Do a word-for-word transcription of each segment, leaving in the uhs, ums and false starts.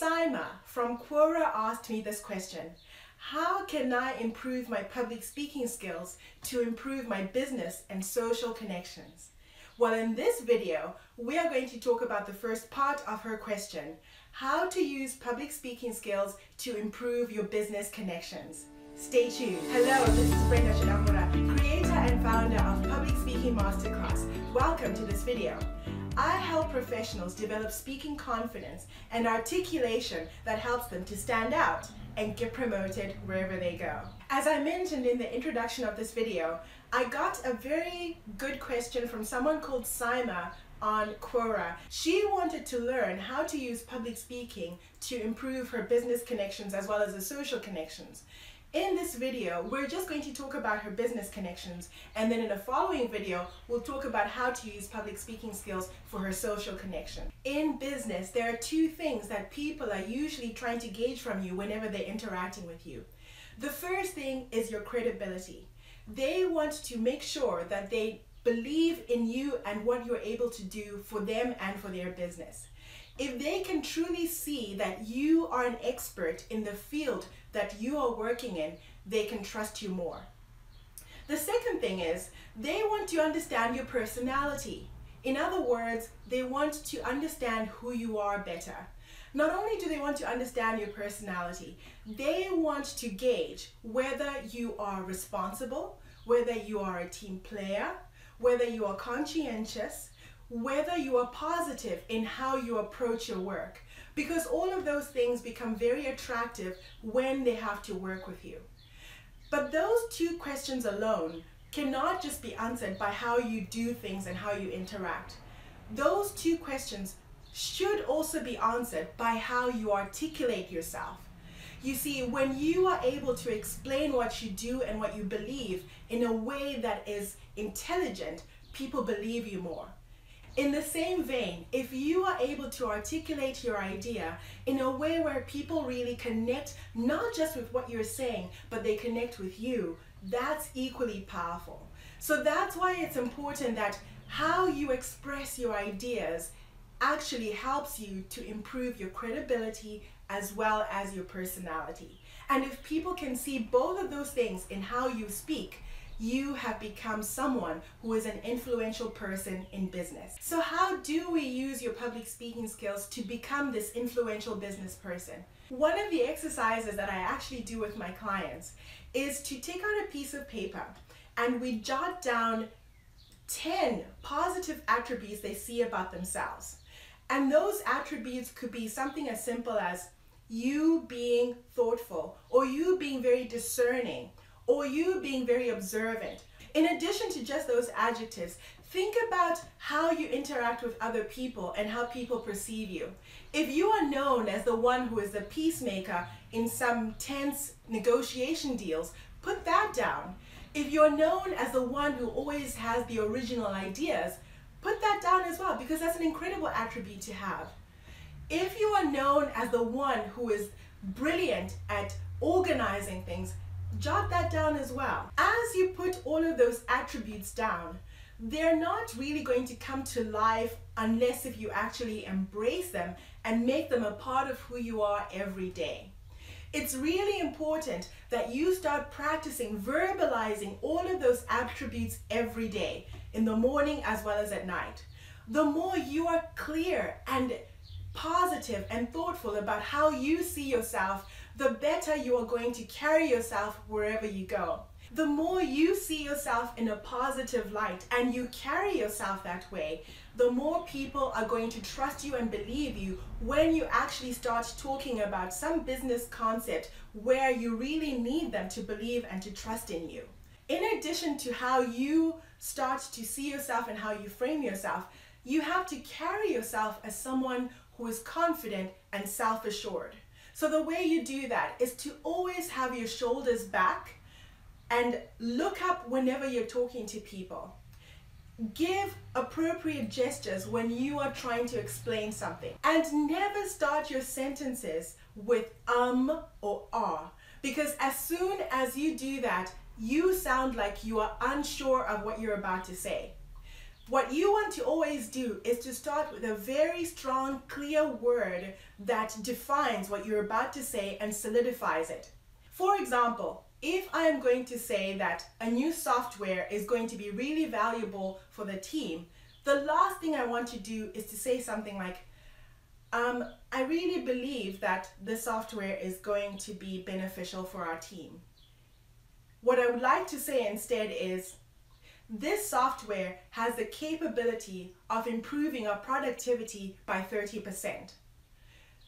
Saima from Quora asked me this question: how can I improve my public speaking skills to improve my business and social connections? Well, in this video, we are going to talk about the first part of her question, how to use public speaking skills to improve your business connections. Stay tuned. Hello, this is Brenda Chadambura, creator and founder of Public Speaking Masterclass. Welcome to this video. I help professionals develop speaking confidence and articulation that helps them to stand out and get promoted wherever they go. As I mentioned in the introduction of this video, I got a very good question from someone called Saima on Quora. She wanted to learn how to use public speaking to improve her business connections as well as her social connections. In this video, we're just going to talk about her business connections, and then in a following video, we'll talk about how to use public speaking skills for her social connection. In business, there are two things that people are usually trying to gauge from you whenever they're interacting with you. The first thing is your credibility. They want to make sure that they believe in you and what you're able to do for them and for their business. If they can truly see that you are an expert in the field that you are working in, they can trust you more. The second thing is they want to understand your personality. In other words, they want to understand who you are better. Not only do they want to understand your personality, they want to gauge whether you are responsible, whether you are a team player, whether you are conscientious, whether you are positive in how you approach your work, because all of those things become very attractive when they have to work with you. But those two questions alone cannot just be answered by how you do things and how you interact. Those two questions should also be answered by how you articulate yourself. You see, when you are able to explain what you do and what you believe in a way that is intelligent, people believe you more. In the same vein, if you are able to articulate your idea in a way where people really connect, not just with what you're saying, but they connect with you, that's equally powerful. So that's why it's important that how you express your ideas actually helps you to improve your credibility as well as your personality. And if people can see both of those things in how you speak, you have become someone who is an influential person in business. So how do we use your public speaking skills to become this influential business person? One of the exercises that I actually do with my clients is to take out a piece of paper and we jot down ten positive attributes they see about themselves. And those attributes could be something as simple as you being thoughtful, or you being very discerning, or you being very observant. In addition to just those adjectives, think about how you interact with other people and how people perceive you. If you are known as the one who is the peacemaker in some tense negotiation deals, put that down. If you're known as the one who always has the original ideas, put that down as well, because that's an incredible attribute to have. If you are known as the one who is brilliant at organizing things, jot that down as well. As you put all of those attributes down, they're not really going to come to life unless if you actually embrace them and make them a part of who you are every day. It's really important that you start practicing verbalizing all of those attributes every day, in the morning as well as at night. The more you are clear and positive and thoughtful about how you see yourself, the better you are going to carry yourself wherever you go. The more you see yourself in a positive light and you carry yourself that way, the more people are going to trust you and believe you when you actually start talking about some business concept where you really need them to believe and to trust in you. In addition to how you start to see yourself and how you frame yourself, you have to carry yourself as someone who is confident and self-assured. So the way you do that is to always have your shoulders back and look up whenever you're talking to people. Give appropriate gestures when you are trying to explain something. And never start your sentences with um or ah, because as soon as you do that, you sound like you are unsure of what you're about to say. What you want to always do is to start with a very strong, clear word that defines what you're about to say and solidifies it. For example, if I am going to say that a new software is going to be really valuable for the team, the last thing I want to do is to say something like, um, I really believe that this software is going to be beneficial for our team. What I would like to say instead is, this software has the capability of improving our productivity by thirty percent.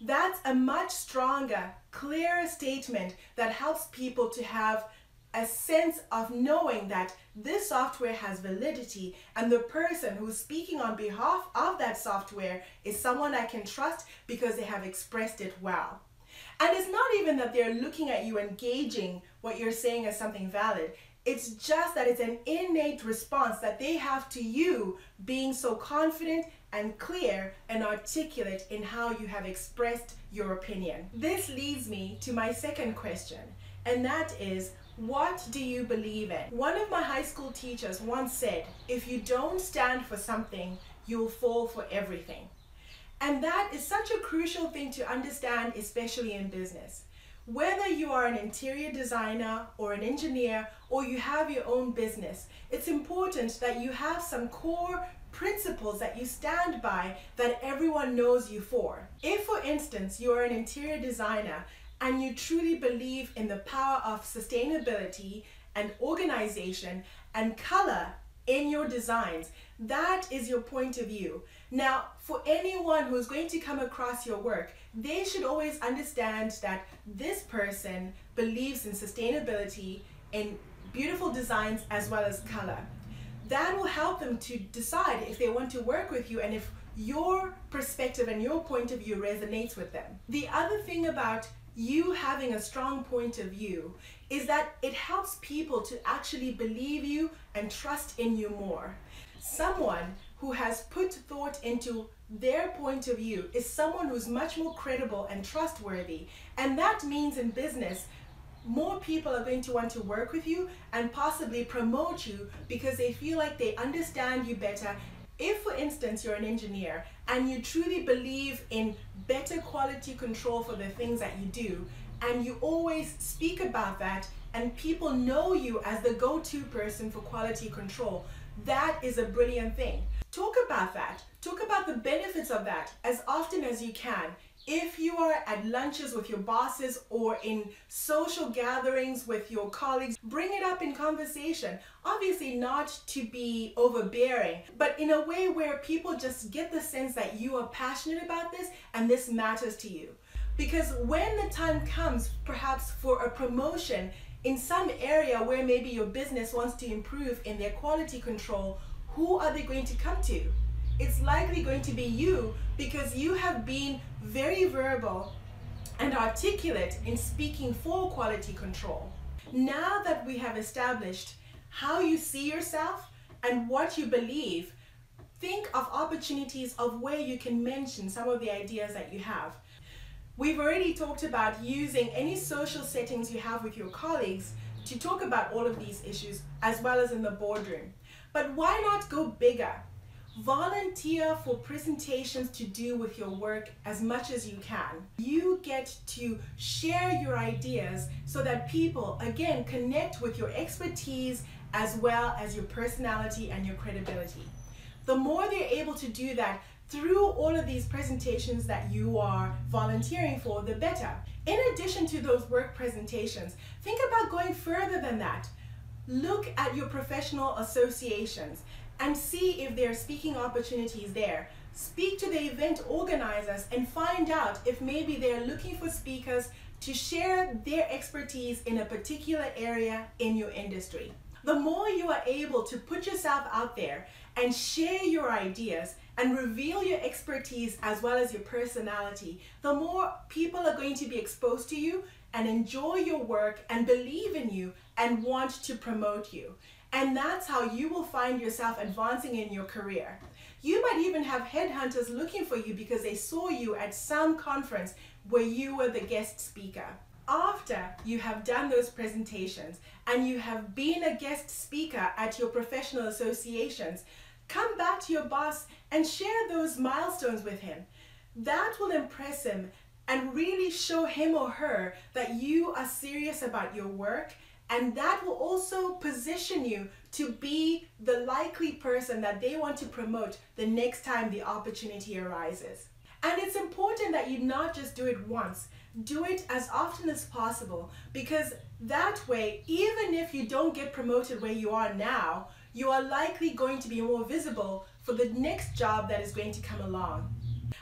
That's a much stronger, clearer statement that helps people to have a sense of knowing that this software has validity and the person who's speaking on behalf of that software is someone I can trust because they have expressed it well. And it's not even that they're looking at you engaging what you're saying as something valid. It's just that it's an innate response that they have to you being so confident and clear and articulate in how you have expressed your opinion. This leads me to my second question, and that is, what do you believe in? One of my high school teachers once said, if you don't stand for something, you'll fall for everything. And that is such a crucial thing to understand, especially in business. Whether you are an interior designer or an engineer or you have your own business, it's important that you have some core principles that you stand by that everyone knows you for. If, for instance, you are an interior designer and you truly believe in the power of sustainability and organization and color in your designs, that is your point of view. Now, for anyone who's going to come across your work, they should always understand that this person believes in sustainability, in beautiful designs as well as color. That will help them to decide if they want to work with you and if your perspective and your point of view resonates with them. The other thing about you having a strong point of view is that it helps people to actually believe you and trust in you more. Someone who has put thought into their point of view is someone who's much more credible and trustworthy, and that means in business more people are going to want to work with you and possibly promote you because they feel like they understand you better. If, for instance, you're an engineer and you truly believe in better quality control for the things that you do, and you always speak about that and people know you as the go-to person for quality control, that is a brilliant thing. Talk about that. Talk about the benefits of that as often as you can. If you are at lunches with your bosses or in social gatherings with your colleagues, bring it up in conversation. Obviously not to be overbearing, but in a way where people just get the sense that you are passionate about this and this matters to you. Because when the time comes, perhaps for a promotion in some area where maybe your business wants to improve in their quality control, who are they going to come to? It's likely going to be you because you have been very verbal and articulate in speaking for quality control. Now that we have established how you see yourself and what you believe, think of opportunities of where you can mention some of the ideas that you have. We've already talked about using any social settings you have with your colleagues to talk about all of these issues as well as in the boardroom. But why not go bigger? Volunteer for presentations to do with your work as much as you can. You get to share your ideas so that people, again, connect with your expertise as well as your personality and your credibility. The more they're able to do that through all of these presentations that you are volunteering for, the better. In addition to those work presentations, think about going further than that. Look at your professional associations and see if there are speaking opportunities there. Speak to the event organizers and find out if maybe they're looking for speakers to share their expertise in a particular area in your industry. The more you are able to put yourself out there and share your ideas and reveal your expertise as well as your personality, the more people are going to be exposed to you and enjoy your work and believe in you and want to promote you. And that's how you will find yourself advancing in your career. You might even have headhunters looking for you because they saw you at some conference where you were the guest speaker. After you have done those presentations and you have been a guest speaker at your professional associations, Come back to your boss and share those milestones with him. That will impress him and really show him or her that you are serious about your work, and that will also position you to be the likely person that they want to promote the next time the opportunity arises. And it's important that you not just do it once, do it as often as possible, because that way, even if you don't get promoted where you are now, you are likely going to be more visible for the next job that is going to come along.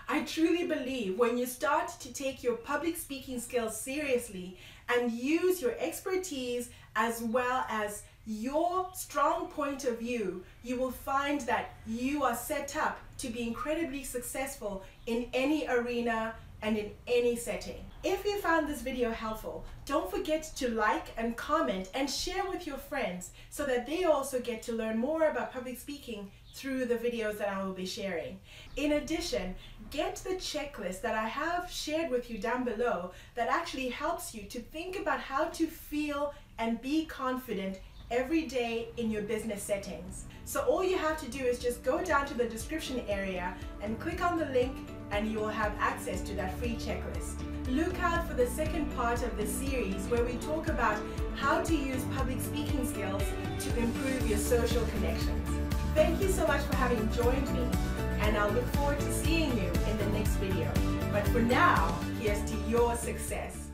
I truly believe when you start to take your public speaking skills seriously and use your expertise as well as your strong point of view, you will find that you are set up to be incredibly successful in any arena and in any setting. If you found this video helpful, don't forget to like and comment and share with your friends so that they also get to learn more about public speaking through the videos that I will be sharing. In addition, get the checklist that I have shared with you down below that actually helps you to think about how to feel and be confident every day in your business settings. So all you have to do is just go down to the description area and click on the link, and you will have access to that free checklist. Look out for the second part of this series where we talk about how to use public speaking skills to improve your social connections. Thank you so much for having joined me, and I'll look forward to seeing you in the next video. But for now, here's to your success.